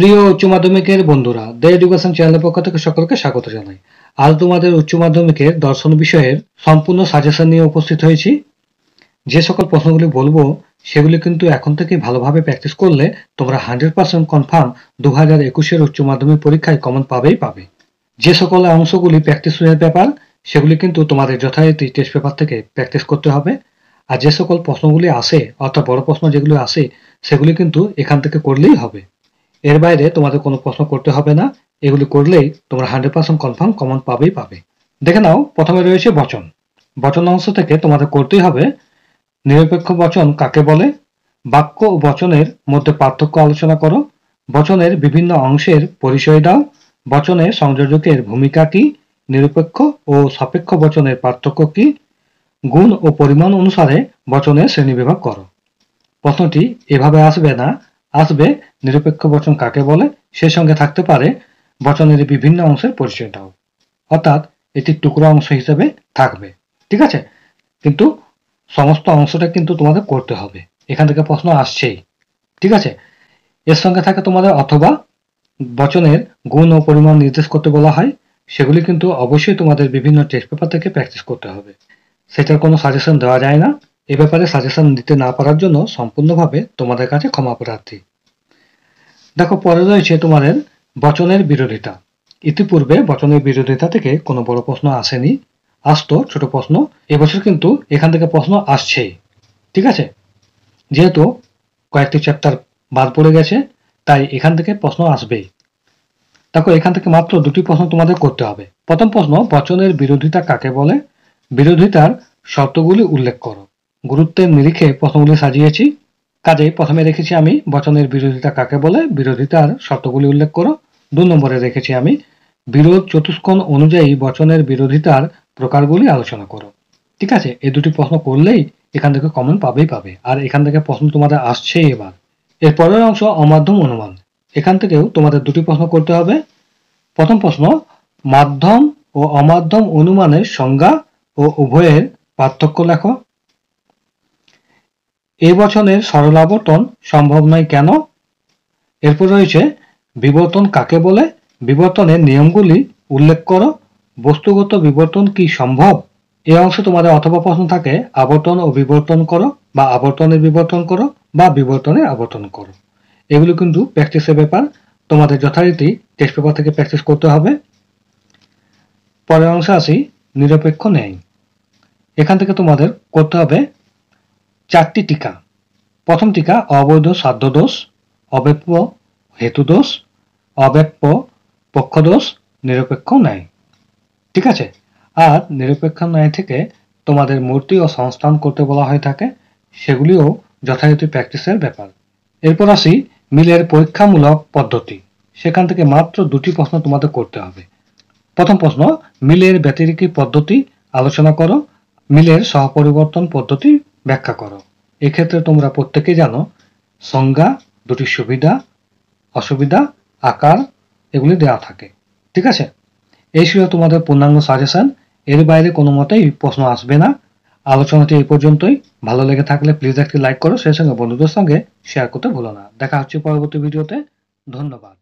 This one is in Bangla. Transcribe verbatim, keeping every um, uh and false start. প্রিয় উচ্চ মাধ্যমিকের বন্ধুরা, ডে এডুকেশন চ্যানেলের পক্ষ থেকে সকলকে স্বাগত জানাই। আজ তোমাদের উচ্চ মাধ্যমিকের দর্শন বিষয়ের সম্পূর্ণ সাজেশন নিয়ে উপস্থিত হয়েছি। যে সকল প্রশ্নগুলি বলবো সেগুলি কিন্তু এখন থেকে ভালোভাবে প্র্যাকটিস করলে তোমরা হান্ড্রেড পার্সেন্ট কনফার্ম দু হাজার একুশের উচ্চ মাধ্যমিক পরীক্ষায় কমন পাবেই পাবে। যে সকল অংশগুলি প্র্যাকটিসের ব্যাপার সেগুলি কিন্তু তোমাদের যথারীতি টেস্ট পেপার থেকে প্র্যাকটিস করতে হবে। আর যে সকল প্রশ্নগুলি আসে অর্থাৎ বড় প্রশ্ন যেগুলো আসে সেগুলি কিন্তু এখান থেকে করলেই হবে। এর বাইরে তোমাদের কোনো প্রশ্ন করতে হবে না, এগুলি করলেই তোমরা হান্ড্রেড পার্সেন্ট কনফার্ম কমন পাবেই পাবে। দেখে নাও, প্রথমে রয়েছে বচন। বচন অংশ থেকে তোমাদের করতেই হবে নিরপেক্ষ বচন কাকে বলে, বাক্য ও বচনের মধ্যে পার্থক্য আলোচনা করো, বচনের বিভিন্ন অংশের পরিচয় দাও, বচনে সংযোজকের ভূমিকা কি, নিরপেক্ষ ও সাপেক্ষ বচনের পার্থক্য কি, গুণ ও পরিমাণ অনুসারে বচনের শ্রেণীবিভাগ করো। প্রশ্নটি এভাবে আসবে না, আসবে নিরপেক্ষ বচন কাকে বলে, সে সঙ্গে থাকতে পারে বচনের বিভিন্ন অংশের পরিচয় দাও, অর্থাৎ এটি টুকরো অংশ হিসেবে থাকবে। ঠিক আছে, কিন্তু সমস্ত অংশটা কিন্তু তোমাদের করতে হবে, এখান থেকে প্রশ্ন আসছেই। ঠিক আছে, এর সঙ্গে থাকে তোমাদের অথবা, বচনের গুণ ও পরিমাণ নির্দেশ করতে বলা হয়, সেগুলি কিন্তু অবশ্যই তোমাদের বিভিন্ন টেস্ট পেপার থেকে প্র্যাকটিস করতে হবে। সেটার কোনো সাজেশন দেওয়া যায় না। এ ব্যাপারে সাজেশন দিতে না পারার জন্য সম্পূর্ণভাবে তোমাদের কাছে ক্ষমা প্রার্থী। দেখো, পরে রয়েছে তোমাদের বচনের বিরোধিতা। ইতিপূর্বে বচনের বিরোধিতা থেকে কোনো বড় প্রশ্ন আসেনি, আসতো ছোট প্রশ্ন, এবছর কিন্তু এখান থেকে প্রশ্ন আসছেই। ঠিক আছে, যেহেতু কয়েকটি চ্যাপ্টার বাদ পড়ে গেছে তাই এখান থেকে প্রশ্ন আসবেই। দেখো, এখান থেকে মাত্র দুটি প্রশ্ন তোমাদের করতে হবে। প্রথম প্রশ্ন, বচনের বিরোধিতা কাকে বলে, বিরোধিতার শর্তগুলি উল্লেখ করো। গুরুত্বের নিরিখে প্রশ্নগুলি সাজিয়েছি, কাজেই প্রথমে রেখেছি আমি বচনের বিরোধিতা কাকে বলে, বিরোধিতার শর্তগুলি উল্লেখ করো। দু নম্বরে রেখেছি আমি বিরোধ চতুষ্কোণ অনুযায়ী বচনের বিরোধিতার প্রকারগুলি আলোচনা করো। ঠিক আছে, এই দুটি প্রশ্ন করলেই এখান থেকে কমন পাবেই পাবে, আর এখান থেকে প্রশ্ন তোমাদের আসছেই। এবার এর পরের অংশ অমাধ্যম অনুমান, এখান থেকেও তোমাদের দুটি প্রশ্ন করতে হবে। প্রথম প্রশ্ন, মাধ্যম ও অমাধ্যম অনুমানের সংজ্ঞা ও উভয়ের পার্থক্য লেখো। এ বচনের সরলাবর্তন সম্ভব নয় কেন। এরপর রয়েছে বিবর্তন কাকে বলে, বিবর্তনের নিয়মগুলি উল্লেখ করো। বস্তুগত বিবর্তন কি সম্ভব, এ অংশে তোমাদের অথবা প্রশ্ন থাকে, আবর্তন ও বিবর্তন করো, বা আবর্তনের বিবর্তন করো, বা বিবর্তনের আবর্তন করো। এগুলো কিন্তু প্র্যাকটিসের ব্যাপার, তোমাদের যথারীতি টেস্ট পেপার থেকে প্র্যাকটিস করতে হবে। পরের অংশে আসি নিরপেক্ষ ন্যায়, এখান থেকে তোমাদের করতে হবে চারটি টিকা। প্রথম টিকা, অবৈধ সাধ্য দোষ, অব্যাপ্য হেতু দোষ, অব্যাপ্য পক্ষ দোষ, নিরপেক্ষ ন্যায়। ঠিক আছে, আর নিরপেক্ষ ন্যায় থেকে তোমাদের মূর্তি ও সংস্থান করতে বলা হয়ে থাকে, সেগুলিও যথাযথ প্র্যাকটিসের ব্যাপার। এরপর আসি মিলের পরীক্ষামূলক পদ্ধতি, সেখান থেকে মাত্র দুটি প্রশ্ন তোমাদের করতে হবে। প্রথম প্রশ্ন, মিলের ব্যতিরেকি পদ্ধতি আলোচনা করো, মিলের সহপরিবর্তন পদ্ধতি ব্যাখ্যা করো। এক্ষেত্রে তোমরা প্রত্যেকে জানো সংজ্ঞা, দুটি সুবিধা অসুবিধা, আকার এগুলি দেওয়া থাকে। ঠিক আছে, এই ছিল তোমাদের পূর্ণাঙ্গ সাজেশন, এর বাইরে কোনো মতেই প্রশ্ন আসবে না। আলোচনাটি এই পর্যন্তই, ভালো লেগে থাকলে প্লিজ একটি লাইক করো, সেই সঙ্গে বন্ধুদের সঙ্গে শেয়ার করতে ভুলো না। দেখা হচ্ছে পরবর্তী ভিডিওতে, ধন্যবাদ।